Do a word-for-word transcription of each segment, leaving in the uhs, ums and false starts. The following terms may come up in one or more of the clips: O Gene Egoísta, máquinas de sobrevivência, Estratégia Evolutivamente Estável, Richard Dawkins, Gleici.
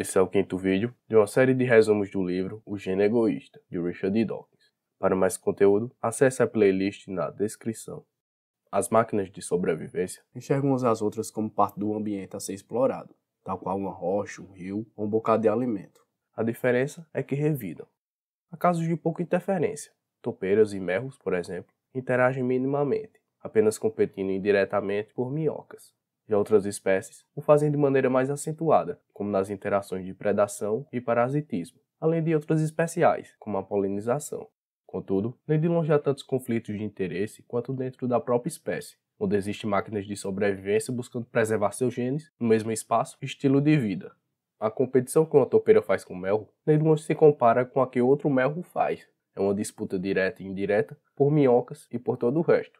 Esse é o quinto vídeo de uma série de resumos do livro O Gene Egoísta, de Richard Dawkins. Para mais conteúdo, acesse a playlist na descrição. As máquinas de sobrevivência enxergam umas às outras como parte do ambiente a ser explorado, tal qual uma rocha, um rio ou um bocado de alimento. A diferença é que revidam. Há casos de pouca interferência. Topeiras e merros, por exemplo, interagem minimamente, apenas competindo indiretamente por minhocas. Já outras espécies o fazem de maneira mais acentuada, como nas interações de predação e parasitismo, além de outras especiais, como a polinização. Contudo, nem de longe há tantos conflitos de interesse quanto dentro da própria espécie, onde existem máquinas de sobrevivência buscando preservar seus genes no mesmo espaço e estilo de vida. A competição que uma topeira faz com o melro nem de longe se compara com a que outro melro faz. É uma disputa direta e indireta por minhocas e por todo o resto.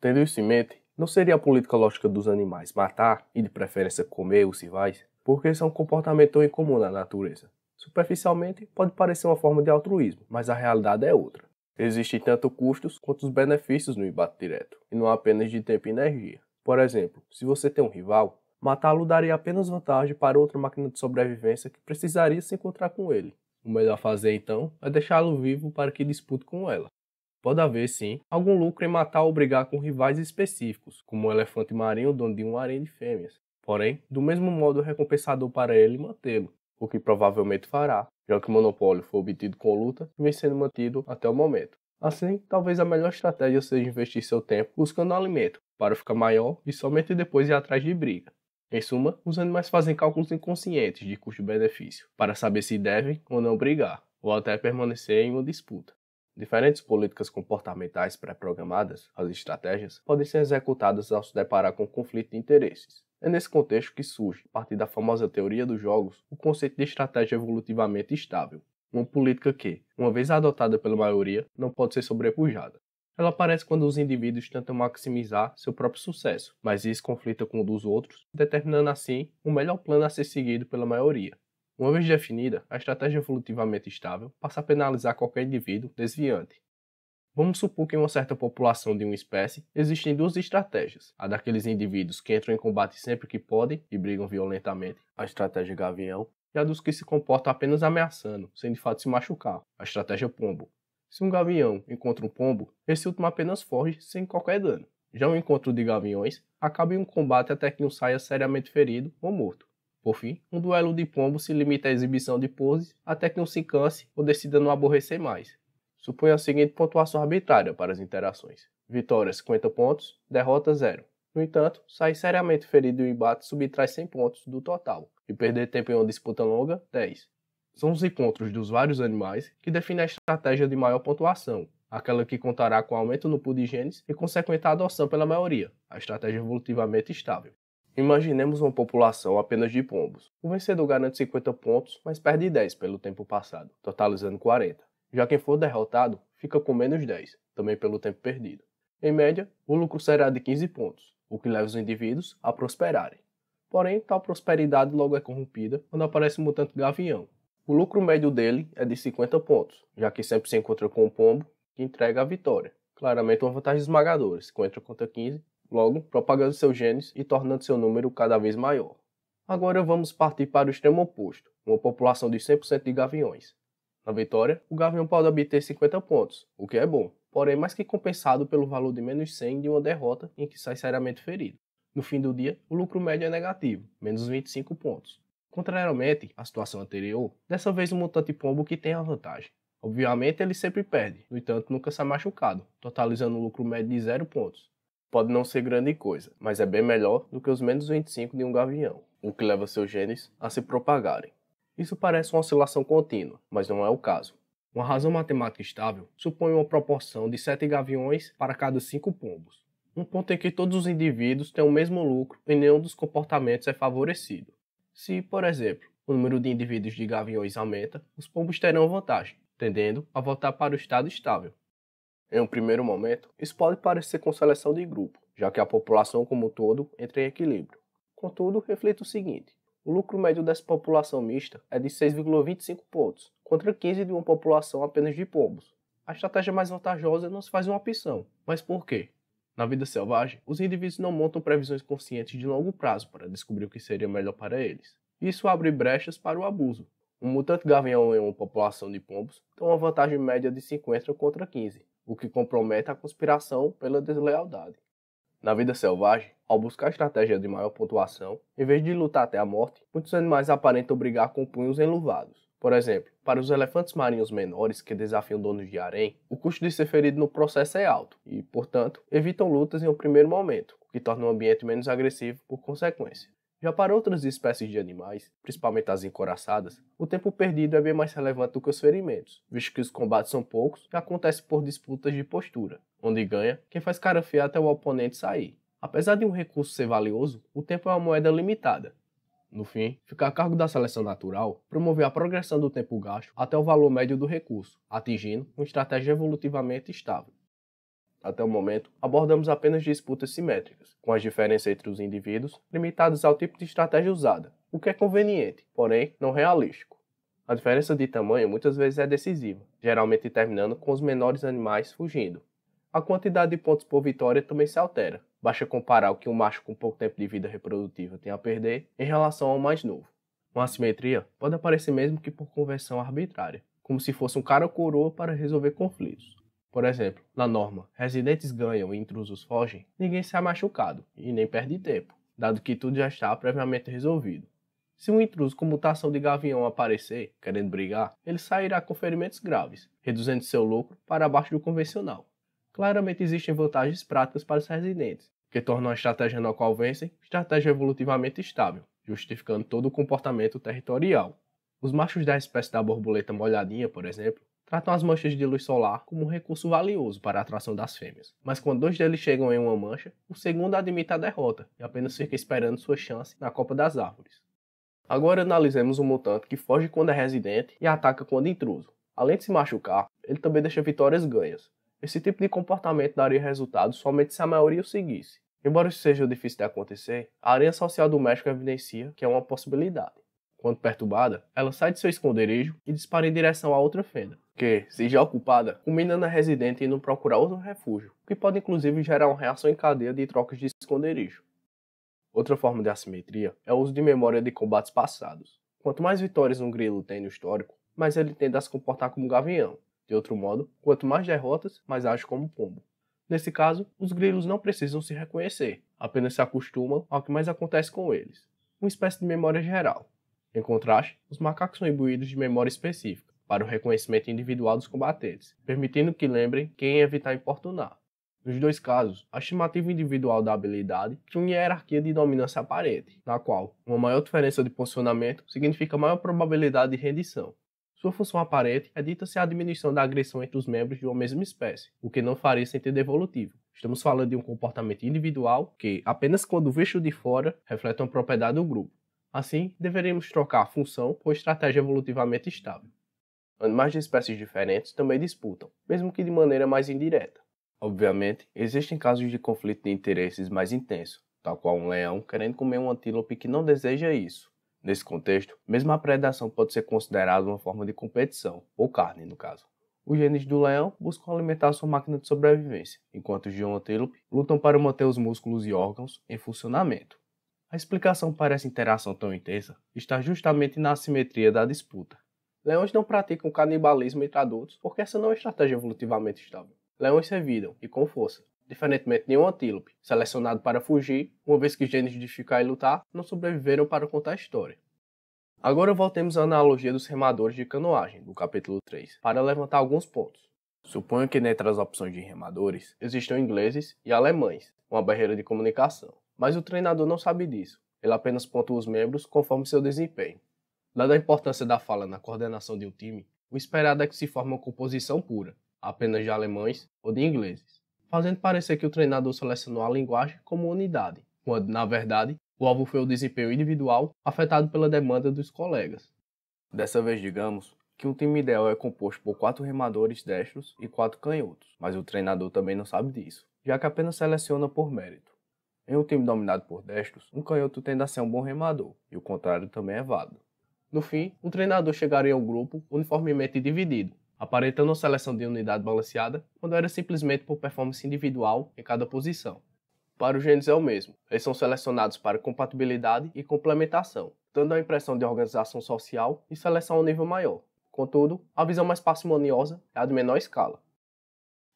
Tendo isso em mente, não seria a política lógica dos animais matar e de preferência comer os rivais, porque isso é um comportamento tão incomum na natureza. Superficialmente pode parecer uma forma de altruísmo, mas a realidade é outra. Existem tanto custos quanto os benefícios no embate direto, e não apenas de tempo e energia. Por exemplo, se você tem um rival, matá-lo daria apenas vantagem para outra máquina de sobrevivência que precisaria se encontrar com ele. O melhor a fazer então é deixá-lo vivo para que dispute com ela. Pode haver, sim, algum lucro em matar ou brigar com rivais específicos, como um elefante marinho dono de um harém de fêmeas. Porém, do mesmo modo é recompensador para ele mantê-lo, o que provavelmente fará, já que o monopólio foi obtido com luta e vem sendo mantido até o momento. Assim, talvez a melhor estratégia seja investir seu tempo buscando alimento, para ficar maior e somente depois ir atrás de briga. Em suma, os animais fazem cálculos inconscientes de custo-benefício, para saber se devem ou não brigar, ou até permanecer em uma disputa. Diferentes políticas comportamentais pré-programadas, as estratégias, podem ser executadas ao se deparar com conflito de interesses. É nesse contexto que surge, a partir da famosa teoria dos jogos, o conceito de estratégia evolutivamente estável, uma política que, uma vez adotada pela maioria, não pode ser sobrepujada. Ela aparece quando os indivíduos tentam maximizar seu próprio sucesso, mas isso conflita com o dos outros, determinando assim o melhor plano a ser seguido pela maioria. Uma vez definida, a estratégia evolutivamente estável passa a penalizar qualquer indivíduo desviante. Vamos supor que em uma certa população de uma espécie existem duas estratégias, a daqueles indivíduos que entram em combate sempre que podem e brigam violentamente, a estratégia gavião, e a dos que se comportam apenas ameaçando, sem de fato se machucar, a estratégia pombo. Se um gavião encontra um pombo, esse último apenas foge sem qualquer dano. Já um encontro de gaviões acaba em um combate até que um saia seriamente ferido ou morto. Por fim, um duelo de pombo se limita à exibição de poses até que um se canse ou decida não aborrecer mais. Suponha a seguinte pontuação arbitrária para as interações. Vitória cinquenta pontos, derrota zero. No entanto, sair seriamente ferido em embate subtrai cem pontos do total, e perder tempo em uma disputa longa, dez. São os encontros dos vários animais que definem a estratégia de maior pontuação, aquela que contará com aumento no pool de genes e consequente adoção pela maioria, a estratégia evolutivamente estável. Imaginemos uma população apenas de pombos. O vencedor garante cinquenta pontos, mas perde dez pelo tempo passado, totalizando quarenta. Já quem for derrotado, fica com menos dez, também pelo tempo perdido. Em média, o lucro será de quinze pontos, o que leva os indivíduos a prosperarem. Porém, tal prosperidade logo é corrompida quando aparece um mutante gavião. O lucro médio dele é de cinquenta pontos, já que sempre se encontra com um pombo que entrega a vitória. Claramente uma vantagem esmagadora, se encontra contra quinze, logo propagando seus genes e tornando seu número cada vez maior. Agora vamos partir para o extremo oposto, uma população de cem por cento de gaviões. Na vitória, o gavião pode obter cinquenta pontos, o que é bom, porém mais que compensado pelo valor de menos cem de uma derrota em que sai seriamente ferido. No fim do dia, o lucro médio é negativo, menos vinte e cinco pontos. Contrariamente à situação anterior, dessa vez o mutante pombo que tem a vantagem. Obviamente ele sempre perde, no entanto nunca sai machucado, totalizando um lucro médio de zero pontos. Pode não ser grande coisa, mas é bem melhor do que os menos vinte e cinco de um gavião, o que leva seus genes a se propagarem. Isso parece uma oscilação contínua, mas não é o caso. Uma razão matemática estável supõe uma proporção de sete gaviões para cada cinco pombos. Um ponto em que todos os indivíduos têm o mesmo lucro e nenhum dos comportamentos é favorecido. Se, por exemplo, o número de indivíduos de gaviões aumenta, os pombos terão vantagem, tendendo a voltar para o estado estável. Em um primeiro momento, isso pode parecer com seleção de grupo, já que a população como um todo entra em equilíbrio. Contudo, reflita o seguinte, o lucro médio dessa população mista é de seis vírgula vinte e cinco pontos, contra quinze de uma população apenas de pombos. A estratégia mais vantajosa não se faz uma opção, mas por quê? Na vida selvagem, os indivíduos não montam previsões conscientes de longo prazo para descobrir o que seria melhor para eles. Isso abre brechas para o abuso. Um mutante gavião em uma população de pombos tem uma vantagem média de cinquenta contra quinze, o que compromete a conspiração pela deslealdade. Na vida selvagem, ao buscar estratégia de maior pontuação, em vez de lutar até a morte, muitos animais aparentam brigar com punhos enluvados. Por exemplo, para os elefantes marinhos menores que desafiam donos de harém, o custo de ser ferido no processo é alto e, portanto, evitam lutas em um primeiro momento, o que torna o ambiente menos agressivo por consequência. Já para outras espécies de animais, principalmente as encouraçadas, o tempo perdido é bem mais relevante do que os ferimentos, visto que os combates são poucos e acontecem por disputas de postura, onde ganha quem faz carafiar até o oponente sair. Apesar de um recurso ser valioso, o tempo é uma moeda limitada. No fim, fica a cargo da seleção natural promover a progressão do tempo gasto até o valor médio do recurso, atingindo uma estratégia evolutivamente estável. Até o momento, abordamos apenas disputas simétricas, com as diferenças entre os indivíduos limitadas ao tipo de estratégia usada, o que é conveniente, porém não realístico. A diferença de tamanho muitas vezes é decisiva, geralmente terminando com os menores animais fugindo. A quantidade de pontos por vitória também se altera, basta comparar o que um macho com pouco tempo de vida reprodutiva tem a perder em relação ao mais novo. Uma assimetria pode aparecer mesmo que por conversão arbitrária, como se fosse um cara ou coroa para resolver conflitos. Por exemplo, na norma, residentes ganham e intrusos fogem, ninguém sai machucado e nem perde tempo, dado que tudo já está previamente resolvido. Se um intruso com mutação de gavião aparecer, querendo brigar, ele sairá com ferimentos graves, reduzindo seu lucro para abaixo do convencional. Claramente existem vantagens práticas para os residentes, que tornam a estratégia na qual vencem estratégia evolutivamente estável, justificando todo o comportamento territorial. Os machos da espécie da borboleta molhadinha, por exemplo, tratam as manchas de luz solar como um recurso valioso para a atração das fêmeas, mas quando dois deles chegam em uma mancha, o segundo admite a derrota e apenas fica esperando sua chance na copa das árvores. Agora analisemos um mutante que foge quando é residente e ataca quando intruso. Além de se machucar, ele também deixa vitórias ganhas. Esse tipo de comportamento daria resultado somente se a maioria o seguisse. Embora isso seja difícil de acontecer, a aranha social do México evidencia que é uma possibilidade. Quando perturbada, ela sai de seu esconderijo e dispara em direção a outra fenda, que, se já ocupada, culmina na residente indo procurar outro refúgio, o que pode inclusive gerar uma reação em cadeia de trocas de esconderijo. Outra forma de assimetria é o uso de memória de combates passados. Quanto mais vitórias um grilo tem no histórico, mais ele tende a se comportar como gavião. De outro modo, quanto mais derrotas, mais age como pombo. Nesse caso, os grilos não precisam se reconhecer, apenas se acostumam ao que mais acontece com eles, uma espécie de memória geral. Em contraste, os macacos são imbuídos de memória específica, para o reconhecimento individual dos combatentes, permitindo que lembrem quem evitar importunar. Nos dois casos, a estimativa individual da habilidade cria uma hierarquia de dominância aparente, na qual uma maior diferença de posicionamento significa maior probabilidade de rendição. Sua função aparente é dita-se a diminuição da agressão entre os membros de uma mesma espécie, o que não faria sentido evolutivo. Estamos falando de um comportamento individual que, apenas quando visto de fora, reflete uma propriedade do grupo. Assim, deveríamos trocar a função por estratégia evolutivamente estável. Animais de espécies diferentes também disputam, mesmo que de maneira mais indireta. Obviamente, existem casos de conflito de interesses mais intenso, tal qual um leão querendo comer um antílope que não deseja isso. Nesse contexto, mesmo a predação pode ser considerada uma forma de competição, ou carne no caso. Os genes do leão buscam alimentar sua máquina de sobrevivência, enquanto os de um antílope lutam para manter os músculos e órgãos em funcionamento. A explicação para essa interação tão intensa está justamente na assimetria da disputa. Leões não praticam canibalismo entre adultos porque essa não é uma estratégia evolutivamente estável. Leões se evitam, e com força, diferentemente de um antílope, selecionado para fugir, uma vez que os genes de ficar e lutar não sobreviveram para contar a história. Agora voltemos à analogia dos remadores de canoagem, do capítulo três, para levantar alguns pontos. Suponho que dentre as opções de remadores, existam ingleses e alemães, uma barreira de comunicação. Mas o treinador não sabe disso, ele apenas pontua os membros conforme seu desempenho. Dada a importância da fala na coordenação de um time, o esperado é que se forme uma composição pura, apenas de alemães ou de ingleses, fazendo parecer que o treinador selecionou a linguagem como unidade, quando, na verdade, o alvo foi o desempenho individual afetado pela demanda dos colegas. Dessa vez, digamos que um time ideal é composto por quatro remadores destros e quatro canhotos, mas o treinador também não sabe disso, já que apenas seleciona por mérito. Em um time dominado por destros, um canhoto tende a ser um bom remador, e o contrário também é válido. No fim, o treinador chegaria ao grupo uniformemente dividido, aparentando a seleção de unidade balanceada, quando era simplesmente por performance individual em cada posição. Para os genes é o mesmo, eles são selecionados para compatibilidade e complementação, dando a impressão de organização social e seleção a um nível maior. Contudo, a visão mais parcimoniosa é a de menor escala.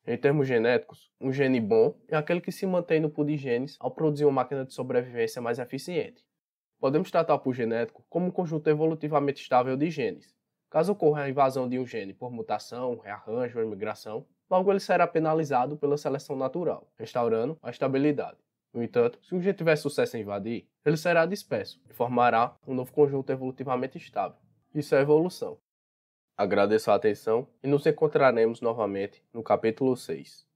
Em termos genéticos, um gene bom é aquele que se mantém no pool de genes ao produzir uma máquina de sobrevivência mais eficiente. Podemos tratar o pool genético como um conjunto evolutivamente estável de genes. Caso ocorra a invasão de um gene por mutação, rearranjo ou imigração, logo ele será penalizado pela seleção natural, restaurando a estabilidade. No entanto, se um gene tiver sucesso em invadir, ele será disperso e formará um novo conjunto evolutivamente estável. Isso é evolução. Agradeço a atenção e nos encontraremos novamente no capítulo seis.